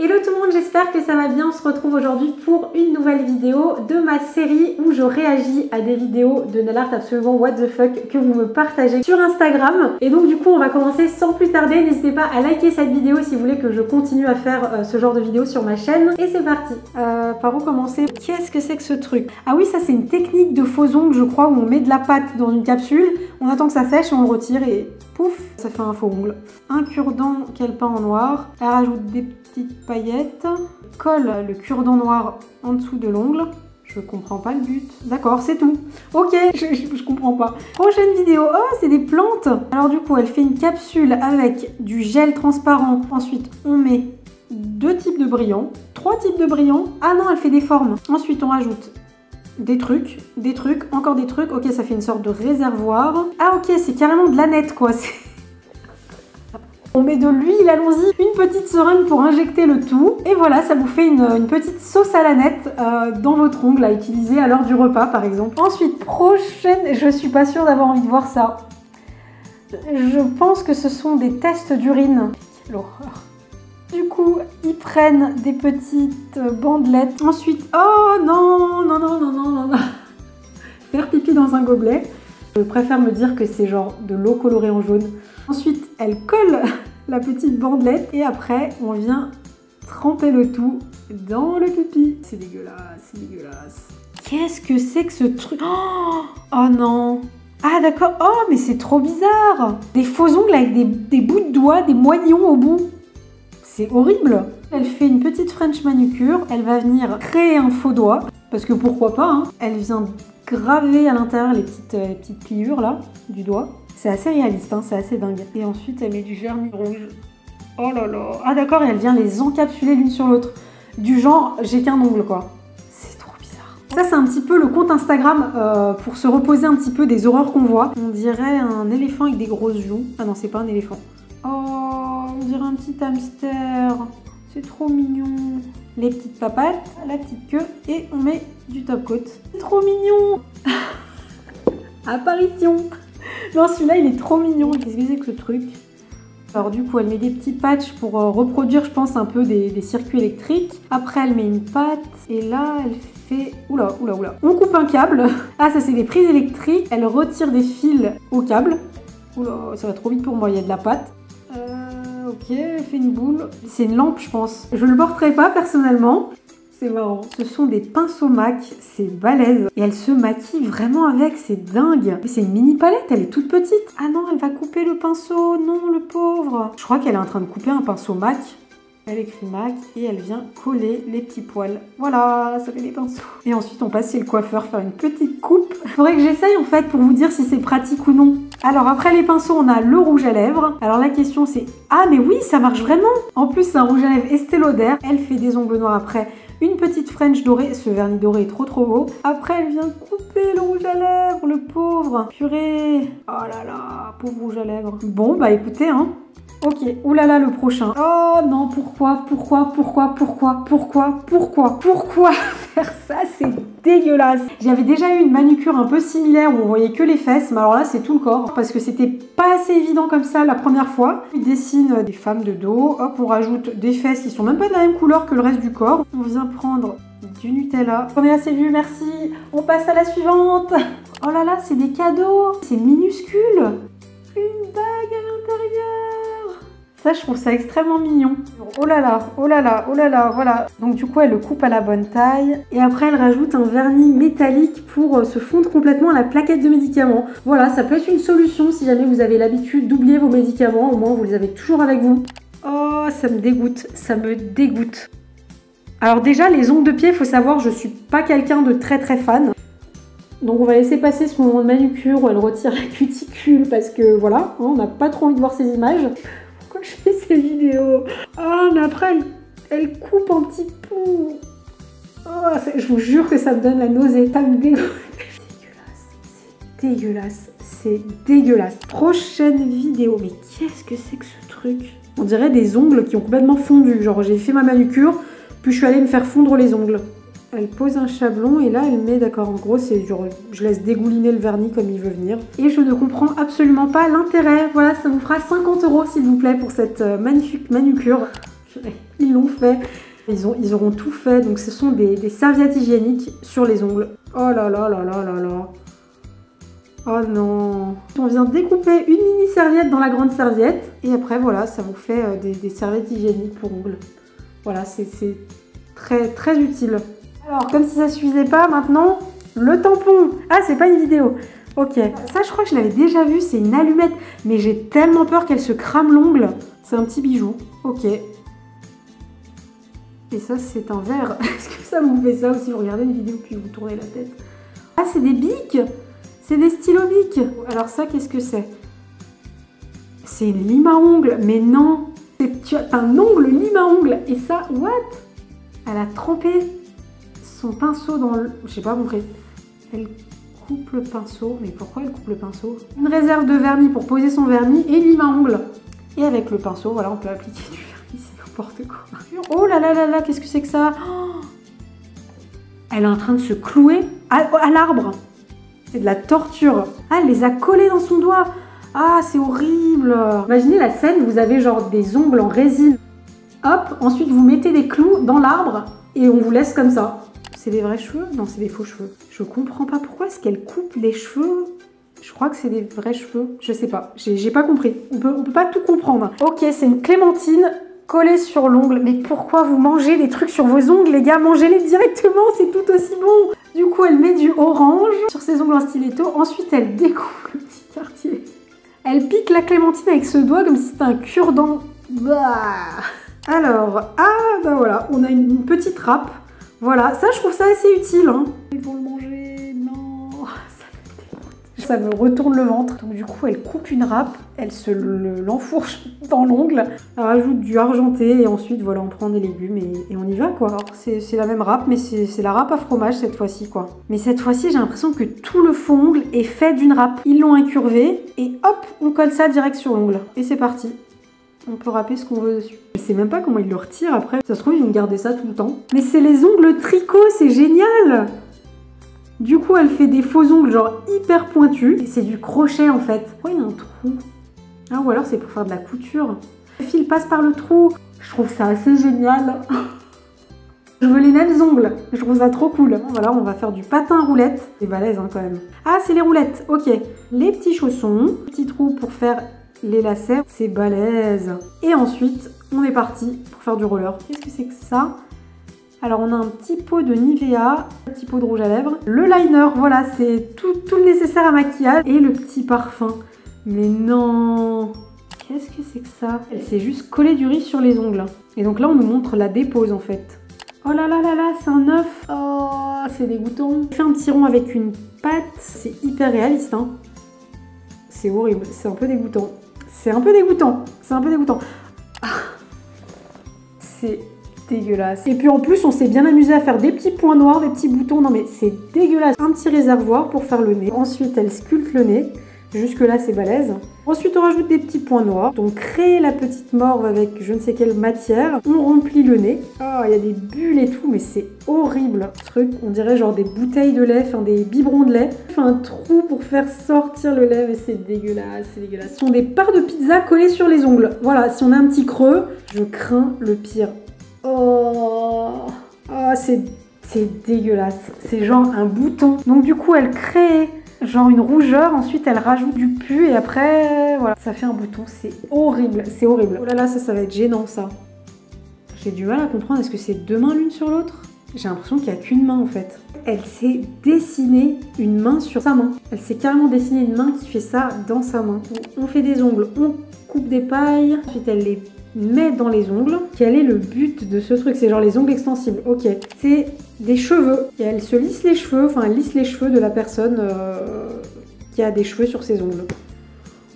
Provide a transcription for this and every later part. Hello tout le monde, j'espère que ça va bien. On se retrouve aujourd'hui pour une nouvelle vidéo de ma série où je réagis à des vidéos de nail art absolument what the fuck que vous me partagez sur Instagram. Et donc du coup on va commencer sans plus tarder. N'hésitez pas à liker cette vidéo si vous voulez que je continue à faire ce genre de vidéos sur ma chaîne. Et c'est parti. Par où commencer? Qu'est-ce que c'est que ce truc? Ah oui, ça c'est une technique de faux ongles je crois, où on met de la pâte dans une capsule, on attend que ça sèche et on le retire et pouf, ça fait un faux ongle. Un cure-dent qu'elle peint en noir, elle rajoute des petites paillettes, colle le cure-dent noir en dessous de l'ongle. Je comprends pas le but. D'accord, c'est tout. Ok, je comprends pas. Prochaine vidéo. Oh, c'est des plantes. Alors du coup, elle fait une capsule avec du gel transparent. Ensuite, on met deux types de brillants, trois types de brillants. Ah non, elle fait des formes. Ensuite, on rajoute des trucs, encore des trucs. Ok, ça fait une sorte de réservoir. Ah ok, c'est carrément de la nette quoi. On met de l'huile, allons-y, une petite seringue pour injecter le tout. Et voilà, ça vous fait une petite sauce à la nette dans votre ongle à utiliser à l'heure du repas par exemple. Ensuite, prochaine, je suis pas sûre d'avoir envie de voir ça. Je pense que ce sont des tests d'urine. L'horreur. Du coup, ils prennent des petites bandelettes. Ensuite, oh non, non, non, non, non, non, non. Faire pipi dans un gobelet. Je préfère me dire que c'est genre de l'eau colorée en jaune. Ensuite, elle colle la petite bandelette et après, on vient tremper le tout dans le pipi. C'est dégueulasse, c'est dégueulasse. Qu'est-ce que c'est que ce truc? Oh non. Ah d'accord, oh mais c'est trop bizarre. Des faux ongles avec des bouts de doigts, des moignons au bout. C'est horrible. Elle fait une petite French manucure, elle va venir créer un faux doigt, parce que pourquoi pas, hein. Elle vient graver à l'intérieur les petites pliures là, du doigt. C'est assez réaliste, hein, c'est assez dingue. Et ensuite, elle met du vernis rouge. Oh là là. Ah d'accord, et elle vient les encapsuler l'une sur l'autre. Du genre, j'ai qu'un ongle, quoi. C'est trop bizarre. Ça, c'est un petit peu le compte Instagram pour se reposer un petit peu des horreurs qu'on voit. On dirait un éléphant avec des grosses joues. Ah non, c'est pas un éléphant. Oh, on dirait un petit hamster. C'est trop mignon. Les petites papates, la petite queue, et on met du top coat. C'est trop mignon. Apparition. Non, celui-là, il est trop mignon. Qu'est-ce que c'est que ce truc? Alors du coup, elle met des petits patchs pour reproduire, je pense, un peu des circuits électriques. Après, elle met une patte. Et là, elle fait... Oula, oula, oula. On coupe un câble. Ah, ça, c'est des prises électriques. Elle retire des fils au câble. Oula, ça va trop vite pour moi. Il y a de la patte. Ok, elle fait une boule. C'est une lampe, je pense. Je le porterai pas, personnellement. C'est marrant. Ce sont des pinceaux MAC, c'est balèze. Et elle se maquille vraiment avec, c'est dingue. C'est une mini palette, elle est toute petite. Ah non, elle va couper le pinceau, non, le pauvre. Je crois qu'elle est en train de couper un pinceau MAC. Elle écrit MAC et elle vient coller les petits poils. Voilà, ça fait des pinceaux. Et ensuite, on passe chez le coiffeur faire une petite coupe. Faudrait que j'essaye en fait pour vous dire si c'est pratique ou non. Alors après les pinceaux, on a le rouge à lèvres. Alors la question c'est... Ah mais oui, ça marche vraiment. En plus, c'est un rouge à lèvres Estée Lauder. Elle fait des ongles noirs après. Une petite French dorée. Ce vernis doré est trop beau. Après, elle vient couper le rouge à lèvres, le pauvre. Purée. Oh là là, pauvre rouge à lèvres. Bon, bah écoutez, hein. Ok, oulala le prochain. Oh non, pourquoi faire ça? C'est dégueulasse. J'avais déjà eu une manucure un peu similaire où on voyait que les fesses, mais alors là c'est tout le corps parce que c'était pas assez évident comme ça la première fois. Il dessine des femmes de dos, hop on rajoute des fesses qui sont même pas de la même couleur que le reste du corps. On vient prendre du Nutella. On est assez vu, merci. On passe à la suivante. Oh là là, c'est des cadeaux. C'est minuscule. Une bague à l'intérieur. Ça, je trouve ça extrêmement mignon. Oh là là, oh là là, oh là là, voilà. Donc du coup, elle le coupe à la bonne taille. Et après, elle rajoute un vernis métallique pour se fondre complètement à la plaquette de médicaments. Voilà, ça peut être une solution si jamais vous avez l'habitude d'oublier vos médicaments. Au moins, vous les avez toujours avec vous. Oh, ça me dégoûte, ça me dégoûte. Alors déjà, les ongles de pied, faut savoir, je suis pas quelqu'un de très fan. Donc on va laisser passer ce moment de manucure où elle retire la cuticule parce que voilà, on n'a pas trop envie de voir ces images. Quand je fais ces vidéos. Ah, mais après, elle coupe en petits bouts. Oh, je vous jure que ça me donne la nausée. Ça me dégoûte. C'est dégueulasse. C'est dégueulasse. Prochaine vidéo. Mais qu'est-ce que c'est que ce truc? On dirait des ongles qui ont complètement fondu. Genre, j'ai fait ma manucure, puis je suis allée me faire fondre les ongles. Elle pose un chablon et là elle met, d'accord, en gros c'est genre je laisse dégouliner le vernis comme il veut venir. Et je ne comprends absolument pas l'intérêt. Voilà, ça vous fera 50 euros s'il vous plaît pour cette magnifique manucure. purée, ils l'ont fait. Ils auront tout fait. Donc ce sont des serviettes hygiéniques sur les ongles. Oh là là là là là là. Oh non. On vient découper une mini serviette dans la grande serviette. Et après voilà, ça vous fait des serviettes hygiéniques pour ongles. Voilà, c'est très très utile. Alors comme si ça ne suffisait pas, maintenant le tampon. Ah, c'est pas une vidéo. Ok, ça je crois que je l'avais déjà vu, c'est une allumette. Mais j'ai tellement peur qu'elle se crame l'ongle. C'est un petit bijou. Ok. Et ça, c'est un verre. Est-ce que ça vous fait ça aussi? Vous regardez une vidéo puis vous tournez la tête. Ah, c'est des bics. C'est des stylos bics. Alors ça, qu'est-ce que c'est? C'est une lime à ongles. Mais non, c'est un ongle lime à ongles. Et ça, what? Elle a trempé son pinceau dans le... Je sais pas compris. Elle coupe le pinceau. Mais pourquoi elle coupe le pinceau? Une réserve de vernis pour poser son vernis et lime à ongles. Et avec le pinceau, voilà, on peut appliquer du vernis. C'est n'importe quoi. Oh là là là là, qu'est-ce que c'est que ça? Oh, elle est en train de se clouer à l'arbre. C'est de la torture. Ah, elle les a collés dans son doigt. Ah, c'est horrible. Imaginez la scène, vous avez genre des ongles en résine. Hop, ensuite vous mettez des clous dans l'arbre et on vous laisse comme ça. C'est des vrais cheveux? Non, c'est des faux cheveux. Je comprends pas pourquoi est-ce qu'elle coupe les cheveux. Je crois que c'est des vrais cheveux. Je sais pas, j'ai pas compris. On peut pas tout comprendre. Ok, c'est une clémentine collée sur l'ongle. Mais pourquoi vous mangez des trucs sur vos ongles, les gars? Mangez-les directement, c'est tout aussi bon. Du coup, elle met du orange sur ses ongles en stiletto. Ensuite, elle découpe le petit quartier. Elle pique la clémentine avec ce doigt comme si c'était un cure-dent. Bah. Alors, ah bah voilà, on a une petite râpe. Voilà, ça je trouve ça assez utile. Hein. Ils vont le manger, non, ça me retourne le ventre. Donc du coup, elle coupe une râpe, elle se l'enfourche dans l'ongle, elle rajoute du argenté et ensuite voilà, on prend des légumes et on y va quoi. C'est la même râpe, mais c'est la râpe à fromage cette fois-ci quoi. Mais cette fois-ci, j'ai l'impression que tout le fond ongle est fait d'une râpe. Ils l'ont incurvé et hop, on colle ça direct sur l'ongle et c'est parti. On peut râper ce qu'on veut dessus. Je sais même pas comment ils le retirent après. Ça se trouve, ils vont garder ça tout le temps. Mais c'est les ongles tricot, c'est génial! Du coup, elle fait des faux ongles genre hyper pointus. Et c'est du crochet en fait. Pourquoi il y a un trou? Ah, ou alors c'est pour faire de la couture. Le fil passe par le trou. Je trouve ça assez génial. Je veux les mêmes ongles. Je trouve ça trop cool. Voilà, on va faire du patin roulette. C'est balèze hein, quand même. Ah, c'est les roulettes. Ok. Les petits chaussons. Petit trou pour faire... les lacets, c'est balèze. Et ensuite, on est parti pour faire du roller. Qu'est-ce que c'est que ça? Alors, on a un petit pot de Nivea, un petit pot de rouge à lèvres, le liner, voilà, c'est tout le nécessaire à maquillage. Et le petit parfum. Mais non! Qu'est-ce que c'est que ça? Elle s'est juste collée du riz sur les ongles. Et donc là, on nous montre la dépose, en fait. Oh là là là là, c'est un œuf! Oh, c'est dégoûtant. On fait un petit rond avec une pâte. C'est hyper réaliste, hein. C'est horrible, c'est un peu dégoûtant. C'est un peu dégoûtant, c'est un peu dégoûtant. Ah, c'est dégueulasse. Et puis en plus, on s'est bien amusé à faire des petits points noirs, des petits boutons. Non mais c'est dégueulasse. Un petit réservoir pour faire le nez. Ensuite, elle sculpte le nez. Jusque là, c'est balèze. Ensuite, on rajoute des petits points noirs. Donc, crée la petite morve avec je ne sais quelle matière. On remplit le nez. Oh, il y a des bulles et tout, mais c'est horrible. Ce truc, on dirait genre des bouteilles de lait, enfin des biberons de lait. On fait un trou pour faire sortir le lait, mais c'est dégueulasse, c'est dégueulasse. Ce sont des parts de pizza collées sur les ongles. Voilà, si on a un petit creux, je crains le pire. Oh, oh c'est dégueulasse. C'est genre un bouton. Donc, du coup, elle crée... genre une rougeur, ensuite elle rajoute du pu et après, voilà, ça fait un bouton, c'est horrible, c'est horrible. Oh là là, ça va être gênant ça. J'ai du mal à comprendre, est-ce que c'est deux mains l'une sur l'autre? J'ai l'impression qu'il n'y a qu'une main en fait. Elle s'est dessinée une main sur sa main. Elle s'est carrément dessinée une main qui fait ça dans sa main. On fait des ongles, on coupe des pailles, ensuite elle les met dans les ongles. Quel est le but de ce truc? C'est genre les ongles extensibles, ok. C'est... des cheveux, et elle se lisse les cheveux, enfin elle lisse les cheveux de la personne qui a des cheveux sur ses ongles.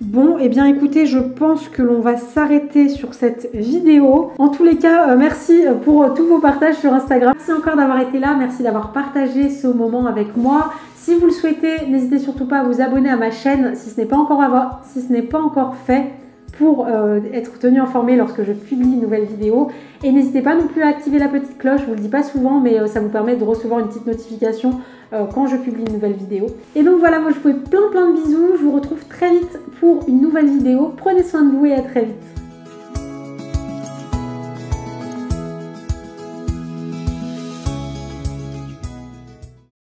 Bon, et eh bien écoutez, je pense que l'on va s'arrêter sur cette vidéo. En tous les cas, merci pour tous vos partages sur Instagram. Merci encore d'avoir été là, merci d'avoir partagé ce moment avec moi. Si vous le souhaitez, n'hésitez surtout pas à vous abonner à ma chaîne si ce n'est pas encore fait, pour être tenu informé lorsque je publie une nouvelle vidéo. Et n'hésitez pas non plus à activer la petite cloche, je vous le dis pas souvent, mais ça vous permet de recevoir une petite notification quand je publie une nouvelle vidéo. Et donc voilà, moi je vous fais plein de bisous, je vous retrouve très vite pour une nouvelle vidéo. Prenez soin de vous et à très vite.